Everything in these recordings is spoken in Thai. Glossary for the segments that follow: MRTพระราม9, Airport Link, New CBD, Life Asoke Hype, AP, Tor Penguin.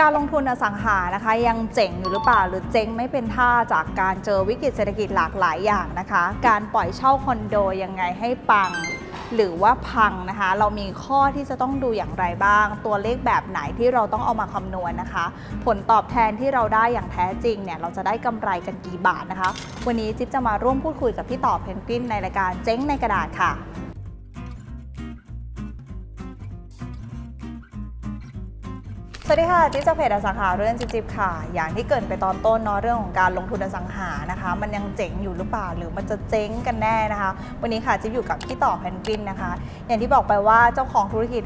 การลงทุนอสังหานะคะยังเจ๋งอยู่หรือเปล่าหรือเจ๊งไม่เป็นท่าจากการเจอวิกฤตเศรษฐกิจหลากหลายอย่างนะคะการปล่อยเช่าคอนโดยังไงให้ปังหรือว่าพังนะคะเรามีข้อที่จะต้องดูอย่างไรบ้างตัวเลขแบบไหนที่เราต้องเอามาคำนวณนะคะผลตอบแทนที่เราได้อย่างแท้จริงเนี่ยเราจะได้กำไรกันกี่บาทนะคะวันนี้จิ๊บจะมาร่วมพูดคุยกับพี่ต่อเพนกวินในรายการเจ๊งในกระดาษค่ะสวัสดีค่ะจิ๊บจากเพจอสังหาเรื่องจิ๊บค่ะอย่างที่เกิดไปตอนต้นเนาะเรื่องของการลงทุนอสังหานะคะมันยังเจ๋งอยู่หรือเปล่าหรือมันจะเจ๊งกันแน่นะคะวันนี้ค่ะจิ๊บอยู่กับพี่ต่อเพนกวินนะคะอย่างที่บอกไปว่าเจ้าของธุรกิจ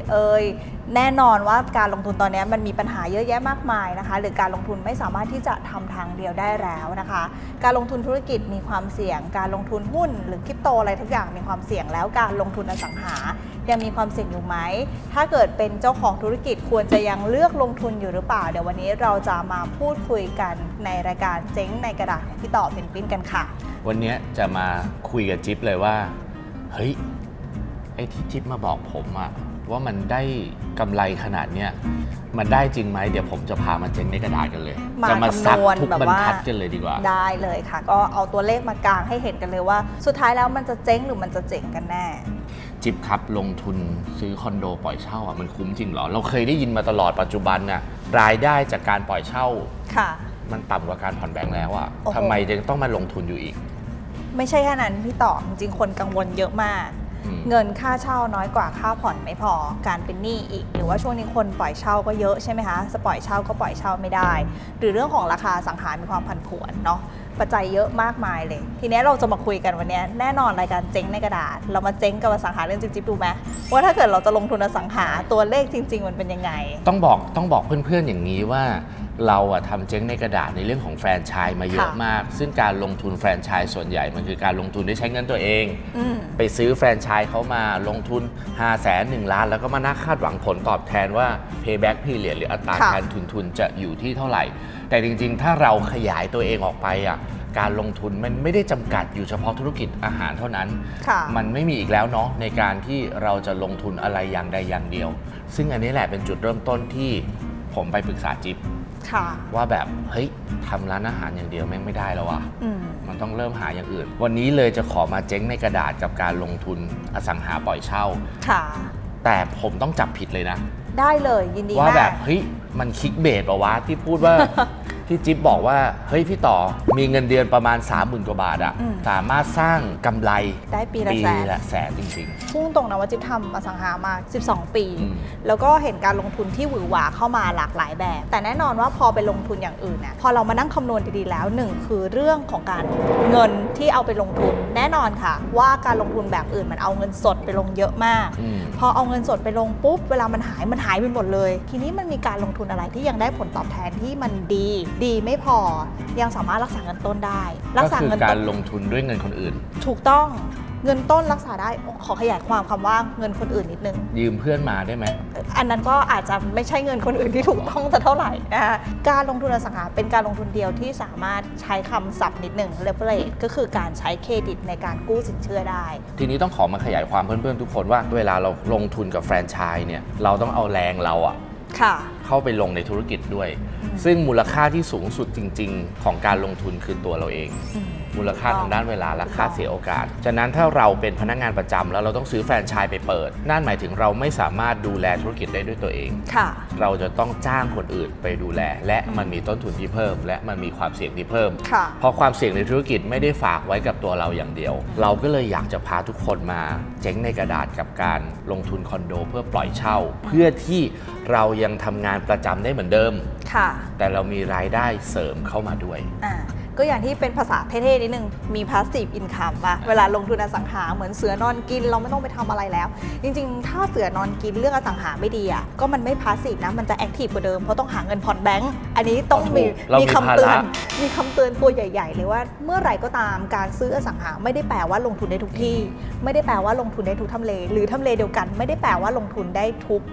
แน่นอนว่าการลงทุนตอนนี้มันมีปัญหาเยอะแยะมากมายนะคะหรือการลงทุนไม่สามารถที่จะทำทางเดียวได้แล้วนะคะการลงทุนธุรกิจมีความเสี่ยงการลงทุนหุ้นหรือคริปโตอะไรทุกอย่างมีความเสี่ยงแล้วการลงทุนอสังหายังมีความเสี่ยงอยู่ไหมถ้าเกิดเป็นเจ้าของธุรกิจควรจะยังเลือกลงทุนอยู่หรือเปล่าเดี๋ยววันนี้เราจะมาพูดคุยกันในรายการเจ๊งในกระดาษพี่ต่อเพนกวินกันค่ะวันนี้จะมาคุยกับจิ๊บเลยว่าเฮ้ยไอ้ที่จิ๊บมาบอกผมอะว่ามันได้กำไรขนาดเนี้ยมันได้จริงไหมเดี๋ยวผมจะพามาเจ๊งในกระดาษกันเลยจะมาซักทุกบรรทัดกันเลยดีกว่าได้เลยค่ะก็เอาตัวเลขมากางให้เห็นกันเลยว่าสุดท้ายแล้วมันจะเจ๊งหรือมันจะเจ๋งกันแน่จิ๊บครับลงทุนซื้อคอนโดปล่อยเช่าอ่ะมันคุ้มจริงเหรอเราเคยได้ยินมาตลอดปัจจุบันน่ะรายได้จากการปล่อยเช่าค่ะมันต่ำกว่าการผ่อนแบงค์แล้วอ่ะทำไมยังต้องมาลงทุนอยู่อีกไม่ใช่แค่นั้นพี่ต่อจริงคนกังวลเยอะมากเงินค่าเช่าน้อยกว่าค่าผ่อนไม่พอการเป็นหนี้อีกหรือว่าช่วงนี้คนปล่อยเช่าก็เยอะใช่ไหมคะจะปล่อยเช่าก็ปล่อยเช่าไม่ได้หรือเรื่องของราคาสังหามีความผันผวนเนาะปัจจัยเยอะมากมายเลยทีนี้เราจะมาคุยกันวันนี้แน่นอนรายการเจ๊งในกระดาษเรามาเจ๊งกับอสังหาเรื่องจิ๊บดูไหมว่าถ้าเกิดเราจะลงทุนอสังหาตัวเลขจริงๆมันเป็นยังไงต้องบอกเพื่อนๆอย่างนี้ว่าเราอะทำเจ๊งในกระดาษในเรื่องของแฟรนไชส์มาเยอะมากซึ่งการลงทุนแฟรนไชส์ส่วนใหญ่มันคือการลงทุนด้วยใช้เงินตัวเองไปซื้อแฟรนไชส์เขามาลงทุน 500,000 ล้านแล้วก็มานั่งคาดหวังผลตอบแทนว่า payback period หรืออัตราการทุนจะอยู่ที่เท่าไหร่แต่จริงๆถ้าเราขยายตัวเองออกไปอะการลงทุนมันไม่ได้จำกัดอยู่เฉพาะธุรกิจอาหารเท่านั้นมันไม่มีอีกแล้วเนาะในการที่เราจะลงทุนอะไรอย่างใดอย่างเดียวซึ่งอันนี้แหละเป็นจุดเริ่มต้นที่ผมไปปรึกษาจิ๊บว่าแบบเฮ้ยทำร้านอาหารอย่างเดียวแม่งไม่ได้แล้วว่ะมันต้องเริ่มหาอย่างอื่นวันนี้เลยจะขอมาเจ๊งในกระดาษกับการลงทุนอสังหาปล่อยเช่าแต่ผมต้องจับผิดเลยนะได้เลยยินดีมากว่าแบบเฮ้ยมันคลิกเบสป่ะวะที่พูดว่า ที่จิ๊บบอกว่าเฮ้ยพี่ต่อมีเงินเดือนประมาณ 30,000 กว่าบาทอะสามารถสร้างกำไรได้ปีละแสนจริงๆพุ่งตรงนะว่าจิ๊บทำอสังหามา12 ปีแล้วก็เห็นการลงทุนที่หวือหวาเข้ามาหลากหลายแบบแต่แน่นอนว่าพอไปลงทุนอย่างอื่นนะพอเรามานั่งคำนวณดีๆแล้ว1คือเรื่องของการเงินที่เอาไปลงทุนแน่นอนค่ะว่าการลงทุนแบบอื่นมันเอาเงินสดไปลงเยอะมากพอเอาเงินสดไปลงปุ๊บเวลามันหายไปหมดเลยทีนี้มันมีการลงทุนอะไรที่ยังได้ผลตอบแทนที่มันดีไม่พอยังสามารถรักษาเงินต้นได้รักษาเงินต้นการลงทุนด้วยเงินคนอื่นถูกต้องเงินต้นรักษาได้ขอขยายความคำว่าเงินคนอื่นนิดนึงยืมเพื่อนมาได้ไหมอันนั้นก็อาจจะไม่ใช่เงินคนอื่นที่ถูกต้องแต่เท่าไหร่นะคะการลงทุนอสังหาเป็นการลงทุนเดียวที่สามารถใช้คำศัพท์นิดนึง leverage ก็คือการใช้เครดิตในการกู้สินเชื่อได้ทีนี้ต้องขอมาขยายความเพื่อนๆทุกคนว่าเวลาเราลงทุนกับแฟรนไชส์เนี่ยเราต้องเอาแรงเราอะเข้าไปลงในธุรกิจด้วยซึ่งมูลค่าที่สูงสุดจริงๆของการลงทุนคือตัวเราเองมูลค่าทางด้านเวลาและค่าเสียโอกาสฉะนั้นถ้าเราเป็นพนักงานประจำแล้วเราต้องซื้อแฟรนไชส์ไปเปิดนั่นหมายถึงเราไม่สามารถดูแลธุรกิจได้ด้วยตัวเองเราจะต้องจ้างคนอื่นไปดูแลและมันมีต้นทุนที่เพิ่มและมันมีความเสี่ยงที่เพิ่มเพราะความเสี่ยงในธุรกิจไม่ได้ฝากไว้กับตัวเราอย่างเดียวเราก็เลยอยากจะพาทุกคนมาเจ๊งในกระดาษกับการลงทุนคอนโดเพื่อปล่อยเช่าเพื่อที่เรายังทำงานประจำได้เหมือนเดิมแต่เรามีรายได้เสริมเข้ามาด้วยก็อย่างที่เป็นภาษาเท่ๆนิดนึงมี passive income ป่ะเวลาลงทุนอสังหาเหมือนเสือนอนกินเราไม่ต้องไปทำอะไรแล้วจริงๆถ้าเสือนอนกินเรื่องอสังหาไม่ดีอ่ะก็มันไม่ passive นะมันจะ active กว่าเดิมเพราะต้องหาเงินผ่อนแบงค์อันนี้ต้องมีคำเตือนตัวใหญ่ๆเลยว่าเมื่อไหร่ก็ตามการซื้ออสังหาไม่ได้แปลว่าลงทุนได้ทุกที่ไม่ได้แปลว่าลงทุนได้ทุกทำเลหรือทำเลเดียวกันไม่ได้แปลว่าลงทุนได้ทุก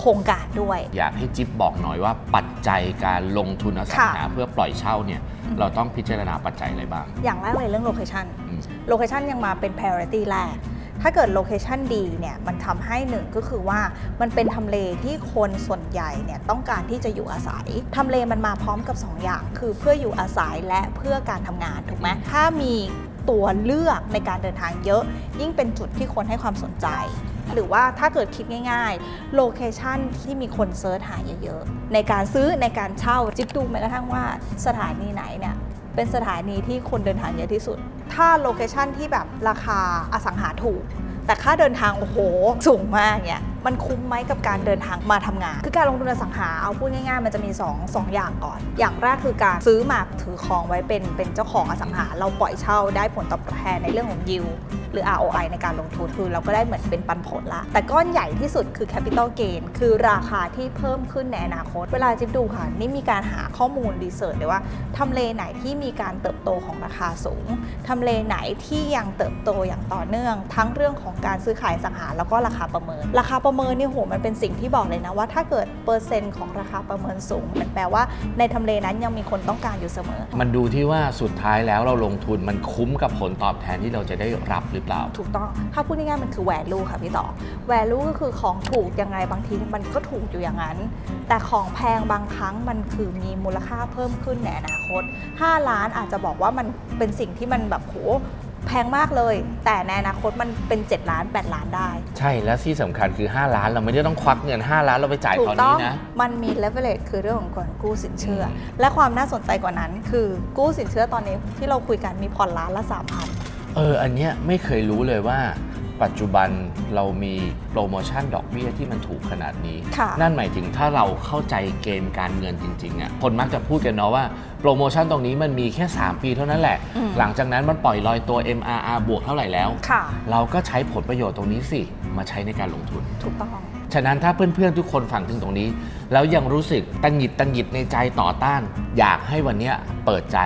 โครงการด้วยอยากให้จิ๊บบอกหน่อยว่าปัจจัยการลงทุนอสังหาเพื่อปล่อยเช่าเนี่ยเราต้องพิจารณาปัจจัยอะไรบ้างอย่างแรกเลยเรื่องโลเคชันยังมาเป็น priority แรก ถ้าเกิดโลเคชันดีเนี่ยมันทำให้หนึ่งก็คือว่ามันเป็นทำเลที่คนส่วนใหญ่เนี่ยต้องการที่จะอยู่อาศัยทำเลมันมาพร้อมกับ2อย่างคือเพื่ออยู่อาศัยและเพื่อการทำงานถูกไหมถ้ามีตัวเลือกในการเดินทางเยอะยิ่งเป็นจุดที่คนให้ความสนใจหรือว่าถ้าเกิดคิดง่ายๆโลเคชันที่มีคนเซิร์ชหาเยอะๆในการซื้อในการเช่าจิ๊บดูแม้กระทั่งว่าสถานีไหนเนี่ยเป็นสถานีที่คนเดินทางเยอะที่สุดถ้าโลเคชันที่แบบราคาอสังหาถูกแต่ค่าเดินทางโอ้โหสูงมากเนี่ยมันคุ้มไหมกับการเดินทางมาทำงานคือการลงทุนอสังหาเอาพูดง่ายๆมันจะมี2อย่างก่อนอย่างแรกคือการซื้อมาถือครองไว้เป็นเจ้าของอสังหาเราปล่อยเช่าได้ผลตอบแทนในเรื่องของยิวหรือ ROI ในการลงทุนคือเราก็ได้เหมือนเป็นปันผลละแต่ก้อนใหญ่ที่สุดคือ Capital Gain คือราคาที่เพิ่มขึ้นในอนาคตเวลาจิ๊บดูค่ะนี่มีการหาข้อมูลรีเสิร์ชเลยว่าทำเลไหนที่มีการเติบโตของราคาสูงทำเลไหนที่ยังเติบโตอย่างต่อเนื่องทั้งเรื่องของการซื้อขายอสังหาแล้วก็ราคาประเมินราคาประเมินนี่โหมันเป็นสิ่งที่บอกเลยนะว่าถ้าเกิดเปอร์เซ็นต์ของราคาประเมินสูงมันแปลว่าในทำเลนั้นยังมีคนต้องการอยู่เสมอมันดูที่ว่าสุดท้ายแล้วเราลงทุนมันคุ้มกับผลตอบแทนที่เราจะได้รับหรือเปล่าถูกต้องถ้าพูดง่ายๆมันคือ value ค่ะพี่ต่อ value ก็คือของถูกยังไงบางทีมันก็ถูกอยู่อย่างนั้นแต่ของแพงบางครั้งมันคือมีมูลค่าเพิ่มขึ้นในอนาคต5ล้านอาจจะบอกว่ามันเป็นสิ่งที่มันแบบโหแพงมากเลยแต่ในอนาคตมันเป็น7ล้าน8ล้านได้ใช่แล้วที่สำคัญคือ5ล้านเราไม่ได้ต้องควักเงิน5ล้านเราไปจ่ายตอนนี้นะมันมี leverage คือเรื่องของการกู้สินเชื่อและความน่าสนใจกว่านั้นคือกู้สินเชื่อตอนนี้ที่เราคุยกันมีผ่อนล้านละ 3,000 อันเนี้ยไม่เคยรู้เลยว่าปัจจุบันเรามีโปรโมชั่นดอกเบี้ยที่มันถูกขนาดนี้นั่นหมายถึงถ้าเราเข้าใจเกณฑ์การเงินจริงๆอ่ะคนมักจะพูดกันเนาะว่าโปรโมชั่นตรงนี้มันมีแค่3 ปีเท่านั้นแหละหลังจากนั้นมันปล่อยลอยตัว MRR บวกเท่าไหร่แล้วเราก็ใช้ผลประโยชน์ตรงนี้สิมาใช้ในการลงทุนถูกต้องฉะนั้นถ้าเพื่อนๆทุกคนฟังถึงตรงนี้แล้วยังรู้สึกตังหงิดในใจต่อต้านอยากให้วันนี้เปิดใจ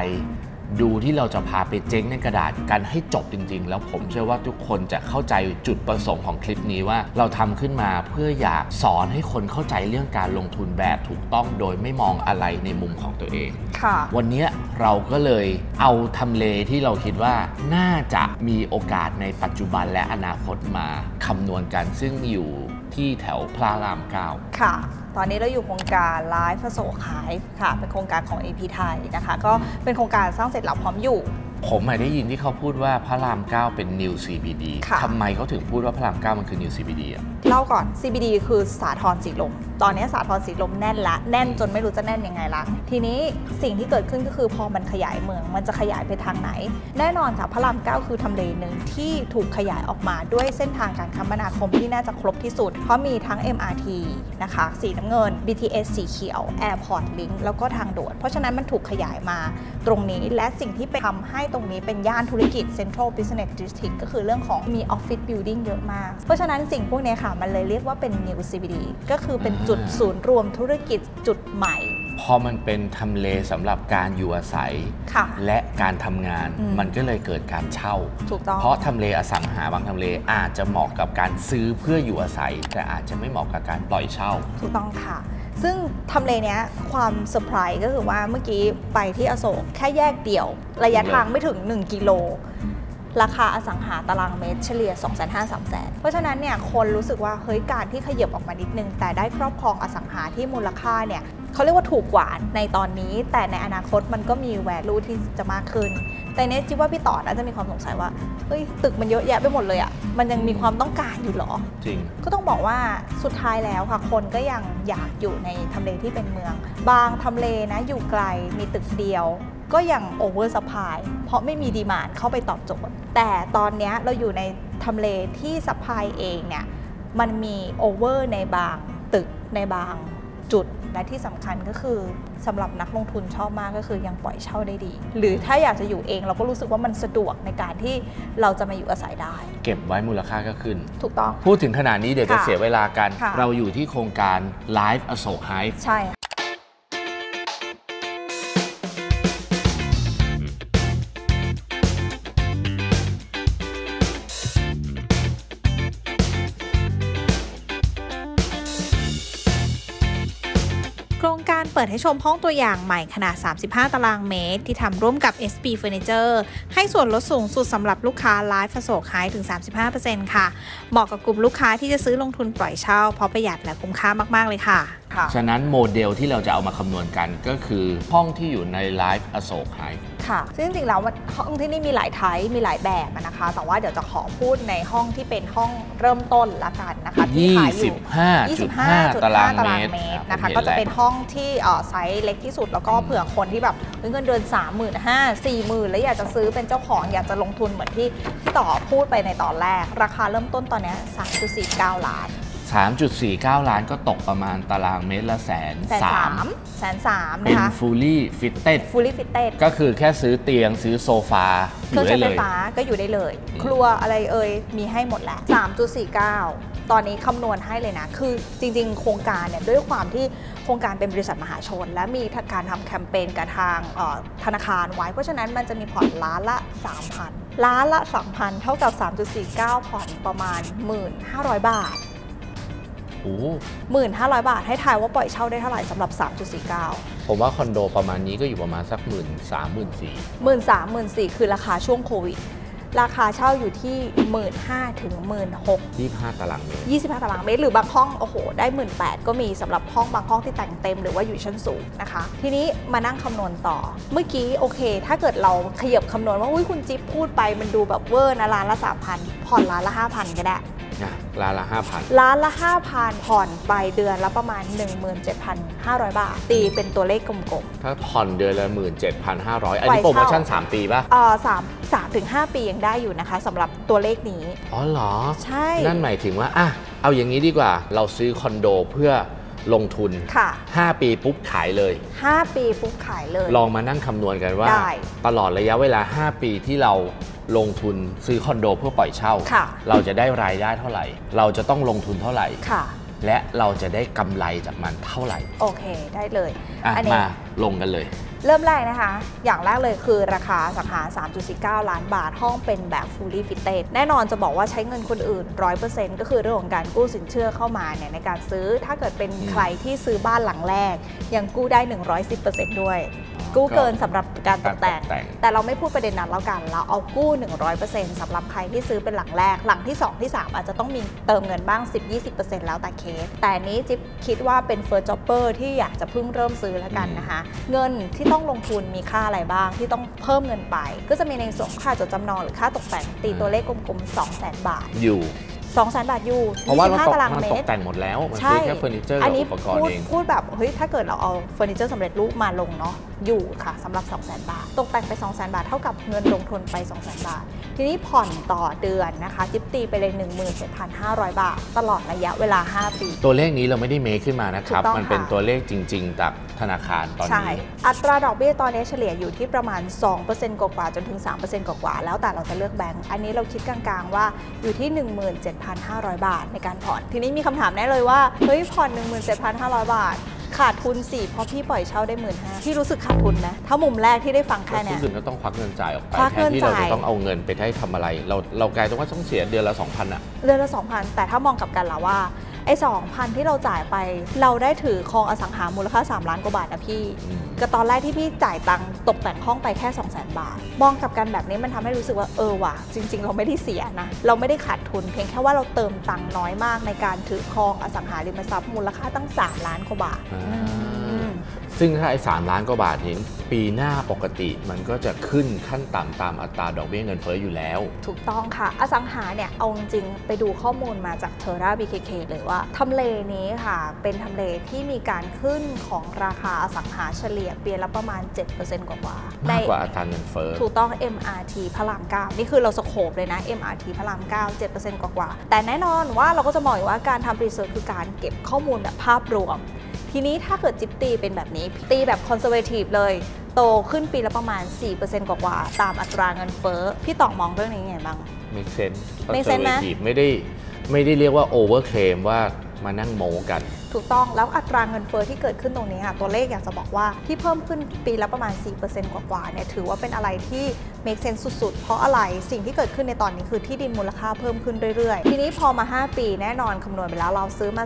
ดูที่เราจะพาไปเจ๊งในกระดาษกันให้จบจริงๆแล้วผมเชื่อว่าทุกคนจะเข้าใจจุดประสงค์ของคลิปนี้ว่าเราทำขึ้นมาเพื่ออยากสอนให้คนเข้าใจเรื่องการลงทุนแบบถูกต้องโดยไม่มองอะไรในมุมของตัวเองค่ะวันนี้เราก็เลยเอาทำเลที่เราคิดว่าน่าจะมีโอกาสในปัจจุบันและอนาคตมาคำนวณกันซึ่งอยู่ที่แถวพระรามเก้าค่ะตอนนี้เราอยู่โครงการไลฟ์โสขายค่ะเป็นโครงการของ AP ไทยนะคะก็เป็นโครงการสร้างเสร็จแล้วพร้อมอยู่ผมได้ยินที่เขาพูดว่าพระรามเก้าเป็น New CBD ทำไมเขาถึงพูดว่าพระรามเก้ามันคือ New CBD อ่ะเล่าก่อน CBD คือสาทรสีลมตอนนี้สาทรสีลมแน่นละแน่นจนไม่รู้จะแน่นยังไงละทีนี้สิ่งที่เกิดขึ้นก็คือพอมันขยายเมืองมันจะขยายไปทางไหนแน่นอนค่ะพระรามเก้าคือทำเลหนึ่งที่ถูกขยายออกมาด้วยเส้นทางการคมนาคมที่น่าจะครบที่สุดเพราะมีทั้ง MRT นะคะสีน้ำเงิน BTS สีเขียว Airport Link แล้วก็ทางด่วนเพราะฉะนั้นมันถูกขยายมาตรงนี้และสิ่งที่ไปทำให้ตรงนี้เป็นย่านธุรกิจ Central Business District ก็คือเรื่องของมี Office Building เยอะมากเพราะฉะนั้นสิ่งพวกนี้ค่ะมันเลยเรียกว่าเป็น New CBD ก็คือเป็นจุดศูนย์รวมธุรกิจจุดใหม่พอมันเป็นทำเลสำหรับการอยู่อาศัยและการทำงานมันก็เลยเกิดการเช่าเพราะทำเลอสังหาบางทำเลอาจจะเหมาะกับการซื้อเพื่ออยู่อาศัยแต่อาจจะไม่เหมาะกับการปล่อยเช่าถูกต้องค่ะซึ่งทำเลเนี้ยความเซอร์ไพรส์ก็คือว่าเมื่อกี้ไปที่อโศกแค่แยกเดี่ยวระยะทางไม่ถึง1 กิโลราคาอสังหาตารางเมตรเฉลี่ย 250,000-300,000 เพราะฉะนั้นเนี่ยคนรู้สึกว่าเฮ้ยการที่ขยับออกมานิดนึงแต่ได้ครอบครองอสังหาที่มูลค่าเนี่ยเขาเรียกว่าถูกกว่าในตอนนี้แต่ในอนาคตมันก็มี value ที่จะมากขึ้นแต่เนี่ยจิ๊บว่าพี่ต่อน่าจะมีความสงสัยว่าเฮ้ยตึกมันเยอะแยะไปหมดเลยอ่ะมันยังมีความต้องการอยู่หรอจริงก็ต้องบอกว่าสุดท้ายแล้วค่ะคนก็ยังอยากอยู่ในทำเลที่เป็นเมืองบางทำเลนะอยู่ไกลมีตึกเดียวก็ยังโอเวอร์ซัพพลายเพราะไม่มีดีมานด์เข้าไปตอบโจทย์แต่ตอนนี้เราอยู่ในทำเลที่ซัพพลายเองเนี่ยมันมีโอเวอร์ในบางตึกในบางจุดและที่สำคัญก็คือสำหรับนักลงทุนชอบมากก็คือยังปล่อยเช่าได้ดีหรือถ้าอยากจะอยู่เองเราก็รู้สึกว่ามันสะดวกในการที่เราจะมาอยู่อาศัยได้เก็บไว้มูลค่าก็ขึ้นถูกต้องพูดถึงขนาดนี้เดี๋ยวจะเสียเวลากันเราอยู่ที่โครงการไลฟ์อโศกไฮฟ์ใช่เ ดให้ชมห้องตัวอย่างใหม่ขนาด35ตารางเมตรที่ทำร่วมกับ SP Furniture ให้ส่วนลดสูงสุดสำหรับลูกค้าไลฟ์อโศกขายถึง 35% ค่ะเหมาะกับกลุ่มลูกค้าที่จะซื้อลงทุนปล่อยเช่าเพราะประหยัดและคุ้มค่ามากๆเลยค่ะฉะนั้นโมเดลที่เราจะเอามาคำนวณกันก็คือห้องที่อยู่ในไลฟ์อโศกไฮท์ค่ะซึ่งจริงๆแล้วห้องที่นี่มีหลายไทป์มีหลายแบบนะคะแต่ว่าเดี๋ยวจะขอพูดในห้องที่เป็นห้องเริ่มต้นละกันนะคะที่ขายอยู่ 25.5 ตารางเมตรนะคะก็จะเป็นห้องที่ไซส์เล็กที่สุดแล้วก็เผื่อคนที่แบบเงินเดือน 35,000 40,000 แล้วอยากจะซื้อเป็นเจ้าของอยากจะลงทุนเหมือนที่ต่อพูดไปในตอนแรกราคาเริ่มต้นตอนนี้ 3.49 ล้าน3.49 ล้านก็ตกประมาณตารางเมตรละแสนสามนะคะเป็น fully fitted ก็คือแค่ซื้อเตียงซื้อโซฟาอยู่ได้เลยก็อยู่ได้เลยครัวอะไรเอ่ยมีให้หมดแหละ 3.49 ตอนนี้คำนวณให้เลยนะคือจริงๆโครงการเนี่ยด้วยความที่โครงการเป็นบริษัทมหาชนและมีการทำแคมเปญกับทางธนาคารไว้เพราะฉะนั้นมันจะมีผ่อนล้านละ 3,000 ล้านละ 3,000 เท่ากับ 3.49 ผ่อนประมาณ 1,500 บาท1,500 บาทให้ทายว่าปล่อยเช่าได้เท่าไหร่สำหรับ 3.49 ผมว่าคอนโดประมาณนี้ก็อยู่ประมาณสัก 13,000-14,000 คือราคาช่วงโควิดราคาเช่าอยู่ที่ 15,000-16,000 25 ตารางเมตรหรือบางห้องโอ้โหได้ 18,000 ก็มีสำหรับห้องบางห้องที่แต่งเต็มหรือว่าอยู่ชั้นสูงนะคะทีนี้มานั่งคำนวณต่อเมื่อกี้โอเคถ้าเกิดเราขยับคำนวณว่าอุ้ยคุณจิ๊บพูดไปมันดูแบบเวอร์นะล้านละ 3,000 ผ่อนล้านละ 5,000 ก็ได้ล้านละ 5,000 ผ่อนไปเดือนละประมาณ 17,500 บาทตีเป็นตัวเลขกลมๆถ้าผ่อนเดือนละ 17,500 อันนี้โปรโมชั่น3 ปีป่ะ3 ถึง 5 ปียังได้อยู่นะคะสำหรับตัวเลขนี้อ๋อเหรอใช่นั่นหมายถึงว่าอ่ะเอาอย่างนี้ดีกว่าเราซื้อคอนโดเพื่อลงทุนค่ะ5ปีปุ๊บขายเลยลองมานั่งคำนวณกันว่าตลอดระยะเวลา5ปีที่เราลงทุนซื้อคอนโดเพื่อปล่อยเช่าเราจะได้รายได้เท่าไหร่เราจะต้องลงทุนเท่าไหร่และเราจะได้กำไรจากมันเท่าไหร่โอเคได้เลยมาลงกันเลยเริ่มแรกนะคะอย่างแรกเลยคือราคาสังหา 3.49 ล้านบาทห้องเป็นแบบ fully fitted แน่นอนจะบอกว่าใช้เงินคนอื่น 100% ก็คือเรื่องของการกู้สินเชื่อเข้ามาเนี่ยในการซื้อถ้าเกิดเป็นใครที่ซื้อบ้านหลังแรกยังกู้ได้ 110% ด้วยกู้เกินสำหรับการตกแต่งแต่เราไม่พูดประเด็นนั้นแล้วกันเราเอากู้ 100% สำหรับใครที่ซื้อเป็นหลังแรกหลังที่2ที่3อาจจะต้องมีเติมเงินบ้าง 10-20% แล้วแต่เคสแต่นี้จิ๊บคิดว่าเป็น first jobber ที่อยากจะเพิ่งเริ่มซื้อแล้วกันนะคะเงินที่ต้องลงทุนมีค่าอะไรบ้างที่ต้องเพิ่มเงินไปก็จะมีในส่วนค่าจดจำนองหรือค่าตกแต่งตีตัวเลขกลมๆ 200,000 บาทอยู่200,000 บาทอยู่เพราะว่าเราตกแต่งหมดแล้วมันคือแค่เฟอร์นิเจอร์กับอุปกรณ์เองพูดแบบเฮ้ยถ้าเกิดเราเอาเฟอร์นิเจอร์สำเร็จรูปมาลงเนาะอยู่ค่ะสำหรับ 200,000 บาทตกแต่งไป 200,000 บาทเท่ากับเงินลงทุนไป 200,000 บาททีนี้ผ่อนต่อเดือนนะคะจิ๊บตีไปเลย 17,500 บาทตลอดระยะเวลา5ปีตัวเลขนี้เราไม่ได้เมคขึ้นมานะครับมันเป็นตัวเลขจริงๆจากธนาคารตอนนี้อัตราดอกเบี้ยตอนนี้เฉลี่ยอยู่ที่ประมาณ 2% กว่าจนถึง 3% กว่าแล้วแต่เราจะเลือกแบงก์อันนี้เราคิดกลางๆว่าอยู่ที่ 17,500 บาทในการผ่อนทีนี้มีคำถามแน่เลยว่าเฮ้ยผ่อน 17,500 บาทขาดทุน4เพราะพี่ปล่อยเช่าได้ 15,000 พี่รู้สึกขาดทุนนะถ้ามุมแรกที่ได้ฟังแค่นี้รู้สึกเราต้องควักเงินจ่ายออกไปแทนที่เราจะต้องเอาเงินไปให้ทำอะไรเรากลายเป็นว่าต้องเสียเดือนละ 2,000 อ่ะเดือนละ 2,000 แต่ถ้ามองกลับกันล่ะว่าไอ้ 2,000 ที่เราจ่ายไปเราได้ถือครองอสังหามูลค่า3ล้านกว่าบาทนะพี่ก็ตอนแรกที่พี่จ่ายตังค์ตกแต่งห้องไปแค่ 200,000 บาทมองกลับกันแบบนี้มันทำให้รู้สึกว่าเออว่ะจริงๆเราไม่ได้เสียนะเราไม่ได้ขาดทุนเพียงแค่ว่าเราเติมตังค์น้อยมากในการถือครองอสังหาริมทรัพย์มูลค่าตั้ง3ล้านกว่าบาทซึ่งถ้าไอ้3ล้านกว่าบาทนี้ปีหน้าปกติมันก็จะขึ้นขั้นต่ำตามอัตราดอกเบี้ยเงินเฟ้ออยู่แล้วถูกต้องค่ะอสังหาเนี่ยเอาจริงไปดูข้อมูลมาจากเทรา BKK เลยว่าทำเลนี้ค่ะเป็นทำเลที่มีการขึ้นของราคาอสังหาเฉลี่ยปีละประมาณ 7% กว่าในมากกว่าอัตราเงินเฟ้อถูกต้อง MRT พระราม 9นี่คือเราสโคปเลยนะ MRT พระราม 9 7% กว่าแต่แน่นอนว่าเราก็จะมองว่าการทำรีเสิร์ชคือการเก็บข้อมูลแบบภาพรวมทีนี้ถ้าเกิดจิ๊บตีเป็นแบบนี้ตีแบบคอนเซอร์เวทีฟเลยโตขึ้นปีละประมาณ 4% กว่าตามอัตราเงินเฟ้อพี่ต่องมองเรื่องนี้ยังไงบ้าง make sense คอนเซอร์เวทีฟไม่ได้เรียกว่าโอเวอร์เคลมว่า มานั่งโม้กันถูกต้องแล้วอัตราเงินเฟ้อที่เกิดขึ้นตรงนี้ค่ะตัวเลขอยากจะบอกว่าที่เพิ่มขึ้นปีละประมาณ 4% กว่าๆเนี่ยถือว่าเป็นอะไรที่เมคเซนส์สุดๆเพราะอะไรสิ่งที่เกิดขึ้นในตอนนี้คือที่ดินมูลค่าเพิ่มขึ้นเรื่อยๆทีนี้พอมา5ปีแน่นอนคำนวณไปแล้วเราซื้อมา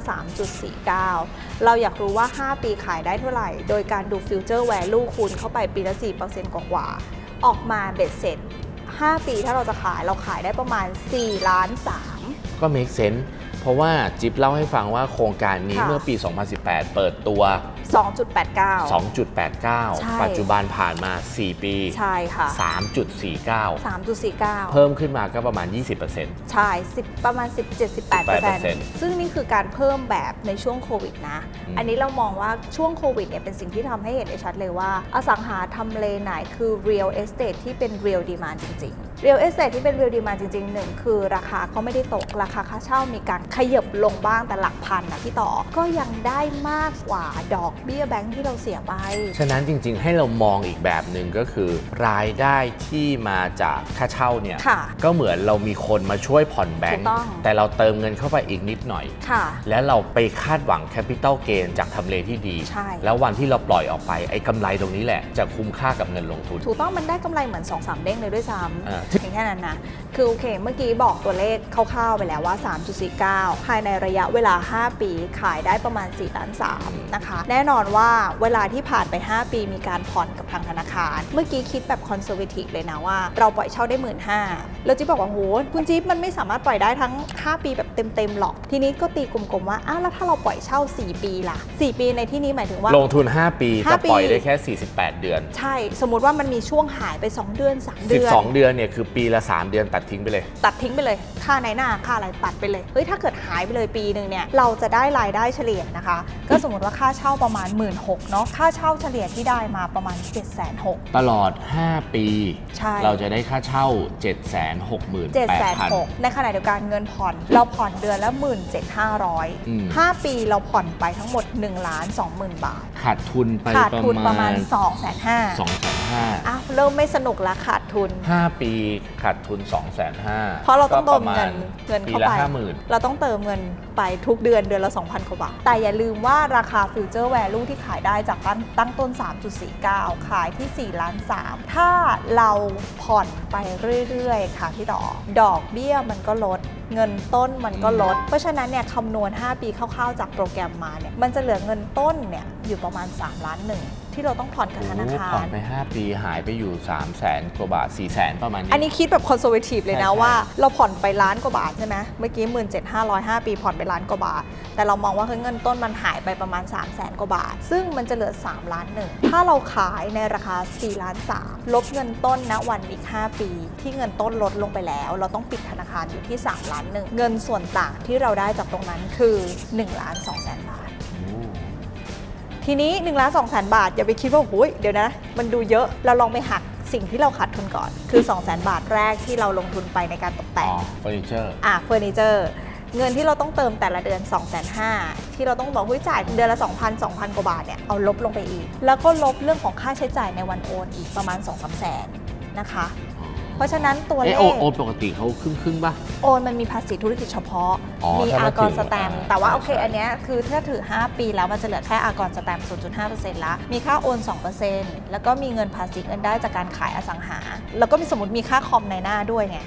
3.49 เราอยากรู้ว่า5ปีขายได้เท่าไหร่โดยการดูฟิวเจอร์แวลูคูณเข้าไปปีละ 4% กว่าๆออกมาเบ็ดเสร็จ5ปีถ้าเราจะขายเราขายได้ประมาณ 4.3 ล้านก็เมคเซนส์เพราะว่าจิ๊บเล่าให้ฟังว่าโครงการนี้เมื่อปี 2018 เปิดตัว 2.89 ปัจจุบันผ่านมา4ปีใช่ค่ะ 3.49 เพิ่มขึ้นมาก็ประมาณ 20% ใช่ประมาณ 17-18% ซึ่งนี่คือการเพิ่มแบบในช่วงโควิดนะอันนี้เรามองว่าช่วงโควิดเนี่ยเป็นสิ่งที่ทำให้เห็นได้ชัดเลยว่าอสังหาทำเลไหนคือ real estate ที่เป็น real demand จริงๆReal Estate ที่เป็น Real Demand จริงๆ 1คือราคาเขาไม่ได้ตกราคาค่าเช่ามีการขยับลงบ้างแต่หลักพันนะพี่ต่อก็ยังได้มากกว่าดอกเบี้ยแบงค์ที่เราเสียไปฉะนั้นจริงๆให้เรามองอีกแบบหนึ่งก็คือรายได้ที่มาจากค่าเช่าเนี่ยก็เหมือนเรามีคนมาช่วยผ่อนแบงค์แต่เราเติมเงินเข้าไปอีกนิดหน่อยแล้วเราไปคาดหวัง Capital Gain จากทำเลที่ดีแล้ววันที่เราปล่อยออกไปไอ้กำไรตรงนี้แหละจะคุ้มค่ากับเงินลงทุนถูกต้องมันได้กำไรเหมือน 2-3 เด้งเลยด้วยซ้ำแค่นั้นนะคือโอเคเมื่อกี้บอกตัวเลขคร่าวๆไปแล้วว่า 3.49 ภายในระยะเวลา5ปีขายได้ประมาณ 4.3 ล้านนะคะแน่นอนว่าเวลาที่ผ่านไป5ปีมีการผ่อนกับทางธนาคารเมื่อกี้คิดแบบคอนเซอร์เวทีฟเลยนะว่าเราปล่อยเช่าได้ 15,000 แล้วจิ๊บบอกว่าโหคุณจิ๊บมันไม่สามารถปล่อยได้ทั้ง5ปีแบบเต็มๆหรอกทีนี้ก็ตีกลมๆว่าอ้าวแล้วถ้าเราปล่อยเช่า4ปีล่ะ4ปีในที่นี้หมายถึงว่าลงทุน5ปีจะปล่อยได้แค่48เดือนใช่สมมติว่ามันมีช่วงหายไป2เดือน3เดือน12เดือนเนี่ยคือปีละ3เดือนตัดทิ้งไปเลยค่าในหน้าค่าอะไรตัดไปเลยเฮ้ยถ้าเกิดหายไปเลยปีหนึ่งเนี่ยเราจะได้รายได้เฉลี่ยนะคะก็สมมติว่าค่าเช่าประมาณ 16,000 เนาะค่าเช่าเฉลี่ยที่ได้มาประมาณ 760,000 ตลอด5ปีเราจะได้ค่าเช่า 760,000 ในขณะเดียวกันเงินผ่อนเราผ่อนเดือนละ 17,500 5 ปีเราผ่อนไปทั้งหมด 1,20,000 บาทขาดทุนไปประมาณ 250,000 เริ่มไม่สนุกละขาดทุน5ปีขาดทุน 250,000 เพราะเราต้องเติมเงินเข้าไปเราต้องเติมเงินไปทุกเดือนเดือนละ 2,000 กว่าบาทแต่อย่าลืมว่าราคาฟิวเจอร์แวลูที่ขายได้จากตั้งต้น 3.49 ขายที่ 4.3 ล้านถ้าเราผ่อนไปเรื่อยๆค่ะพี่ต่อดอกเบี้ยมันก็ลดเงินต้นมันก็ลดเพราะฉะนั้นเนี่ยคำนวณ5ปีคร่าวๆจากโปรแกรมมาเนี่ยมันจะเหลือเงินต้นเนี่ยอยู่ประมาณ 3.1 ล้านที่เราต้องผ่อนกับธนาคารผ่อนไป5ปีหายไปอยู่ 300,000 กว่าบาท 400,000 ประมาณนี้อันนี้คิดแบบคอนเซอร์เวทีฟเลยนะว่าเราผ่อนไปล้านกว่าบาทใช่ไหมเมื่อกี้ 17,500 5 ปีผ่อนไปล้านกว่าบาทแต่เรามองว่าเงินต้นมันหายไปประมาณ 300,000 กว่าบาทซึ่งมันจะเหลือ 3.1 ล้านถ้าเราขายในราคา 4.3 ล้านลบเงินต้นณวันอีก5ปีที่เงินต้นลดลงไปแล้วเราต้องปิดธนาคารอยู่ที่ 3.1 ล้านเงินส่วนต่างที่เราได้จากตรงนั้นคือ 1,200,000 บาททีนี้ 1,200,000 บาทอย่าไปคิดว่าโอ้ยเดี๋ยวนะมันดูเยอะเราลองไปหักสิ่งที่เราขาดทุนก่อนคือ 200,000 บาทแรกที่เราลงทุนไปในการตกแต่งเฟอร์นิเจอร์เงินที่เราต้องเติมแต่ละเดือน 250,000 ที่เราต้องบอกว่าจ่ายเดือนละ 2,000 กว่าบาทเนี่ยเอาลบลงไปอีกแล้วก็ลบเรื่องของค่าใช้จ่ายในวันโอนอีกประมาณ 2-3 แสนนะคะเพราะฉะนั้นตัวเลขโอนปกติเขาครึ่งป่ะโอนมันมีภาษีธุรกิจเฉพาะมีอากรสแตมแต่ว่าโอเคอันนี้คือถ้าถือ5ปีแล้วมันจะเหลือแค่อากรสแตม 0.5% ละมีค่าโอน 2% แล้วก็มีเงินภาษีเงินได้จากการขายอสังหาแล้วก็มีสมมติมีค่าคอมในหน้าด้วยไง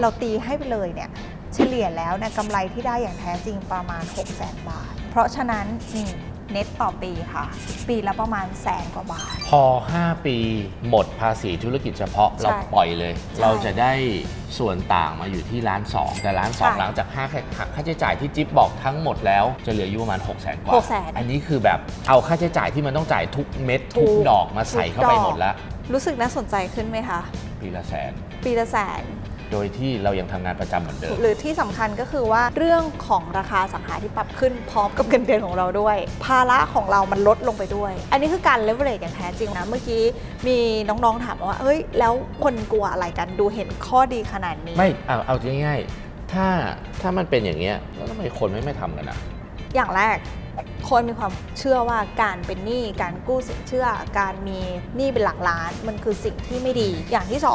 เราตีให้ไปเลยเนี่ยเฉลี่ยแล้วนะกำไรที่ได้อย่างแท้จริงประมาณ 600,000 บาทเพราะฉะนั้นนี่เน็ตต่อปีค่ะปีละประมาณ100,000 กว่าบาทพอ5ปีหมดภาษีธุรกิจเฉพาะเราปล่อยเลยเราจะได้ส่วนต่างมาอยู่ที่1,200,000แต่1,200,000หลังจากหักค่าใช้จ่ายที่จิ๊บบอกทั้งหมดแล้วจะเหลืออยู่ประมาณ 600,000 กว่าอันนี้คือแบบเอาค่าใช้จ่ายที่มันต้องจ่ายทุกเม็ดทุกดอกมาใส่เข้าไปหมดแล้วรู้สึกน่าสนใจขึ้นไหมคะปีละแสนโดยที่เรายังทำงานประจำเหมือนเดิมหรือที่สำคัญก็คือว่าเรื่องของราคาสังหาที่ปรับขึ้นพร้อมกับเงินเดือนของเราด้วยภาระของเรามันลดลงไปด้วยอันนี้คือการเลเวอเรจอย่างแท้จริงนะเมื่อกี้มีน้องๆถามว่าเฮ้ยแล้วคนกลัวอะไรกันดูเห็นข้อดีขนาดนี้ไม่เอาง่ายๆถ้ามันเป็นอย่างเงี้ยแล้วทำไมคนไม่ทำกันอ่ะอย่างแรกคนมีความเชื่อว่าการเป็นหนี้การกู้สินเชื่อการมีหนี้เป็นหลักล้านมันคือสิ่งที่ไม่ดีอย่างที่2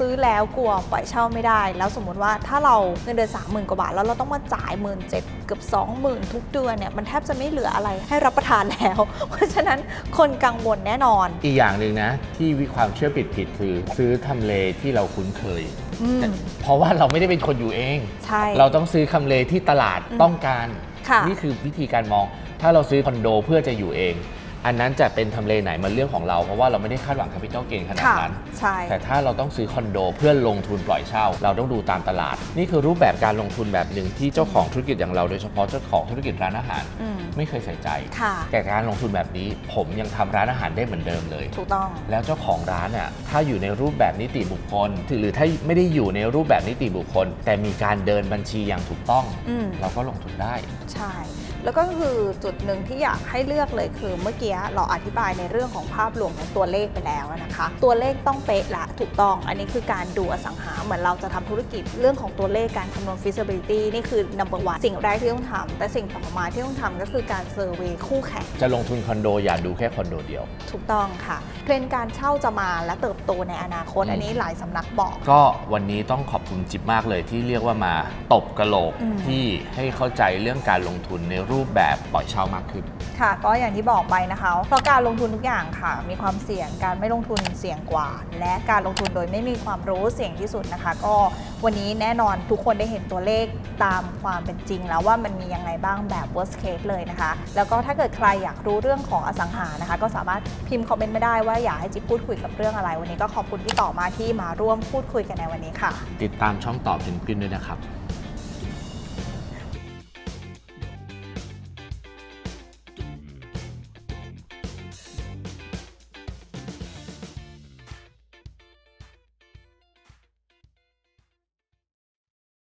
ซื้อแล้วกลัวปล่อยเช่าไม่ได้แล้วสมมติว่าถ้าเราเงินเดือน30,000กว่าบาทแล้วเราต้องมาจ่าย17,000เกือบ20,000ทุกเดือนเนี่ยมันแทบจะไม่เหลืออะไรให้รับประทานแล้วเพราะฉะนั้นคนกังวลแน่นอนอีกอย่างหนึ่งนะที่มีความเชื่อผิดคือซื้อทำเลที่เราคุ้นเคยเพราะว่าเราไม่ได้เป็นคนอยู่เองเราต้องซื้อทำเลที่ตลาดต้องการนี่คือวิธีการมองถ้าเราซื้อคอนโดเพื่อจะอยู่เองอันนั้นจะเป็นทำเลไหนมันเรื่องของเราเพราะว่าเราไม่ได้คาดหวังแคปิตอลเกนขนาดนั้นแต่ถ้าเราต้องซื้อคอนโดเพื่อลงทุนปล่อยเช่าเราต้องดูตามตลาดนี่คือรูปแบบการลงทุนแบบหนึ่งที่เจ้าของธุรกิจอย่างเราโดยเฉพาะเจ้าของธุรกิจร้านอาหารไม่เคยใส่ใจแต่การลงทุนแบบนี้ผมยังทำร้านอาหารได้เหมือนเดิมเลยถูกต้องแล้วเจ้าของร้านเนี่ยถ้าอยู่ในรูปแบบนิติบุคคลหรือถ้าไม่ได้อยู่ในรูปแบบนิติบุคคลแต่มีการเดินบัญชีอย่างถูกต้องเราก็ลงทุนได้ใช่แล้วก็คือจุดหนึ่งที่อยากให้เลือกเลยคือเมื่อกี้เราอธิบายในเรื่องของภาพรวมของตัวเลขไปแล้วนะคะตัวเลขต้องเป๊ะละถูกต้องอันนี้คือการดูอสังหาเหมือนเราจะทำธุรกิจเรื่องของตัวเลขการคำนวณ feasibility นี่คือ number one สิ่งแรกที่ต้องทำแต่สิ่งต่อมาที่ต้องทำก็คือการเซอร์เวย์คู่แข่งจะลงทุนคอนโดอย่าดูแค่คอนโดเดียวถูกต้องค่ะเทรนด์การเช่าจะมาและเติบโตในอนาคตอันนี้หลายสำนักบอกก็วันนี้ต้องขอบคุณจิ๊บมากเลยที่เรียกว่ามาตบกระโหลกที่ให้เข้าใจเรื่องการลงทุนในรูปแบบปล่อยเช่ามากขึ้นค่ะก็อย่างที่บอกไปนะคะเพราะการลงทุนทุกอย่างค่ะมีความเสี่ยงการไม่ลงทุนเสี่ยงกว่าและการลงทุนโดยไม่มีความรู้เสี่ยงที่สุดนะคะก็วันนี้แน่นอนทุกคนได้เห็นตัวเลขตามความเป็นจริงแล้วว่ามันมียังไงบ้างแบบ worst case เลยนะคะแล้วก็ถ้าเกิดใครอยากรู้เรื่องของอสังหานะคะก็สามารถพิมพ์คอมเมนต์ไม่ได้ว่าอยากให้จิ๊บพูดคุยกับเรื่องอะไรวันนี้ก็ขอบคุณที่ต่อมาที่มาร่วมพูดคุยกันในวันนี้ค่ะติดตามช่องตอบเพนกวินด้วยนะครับ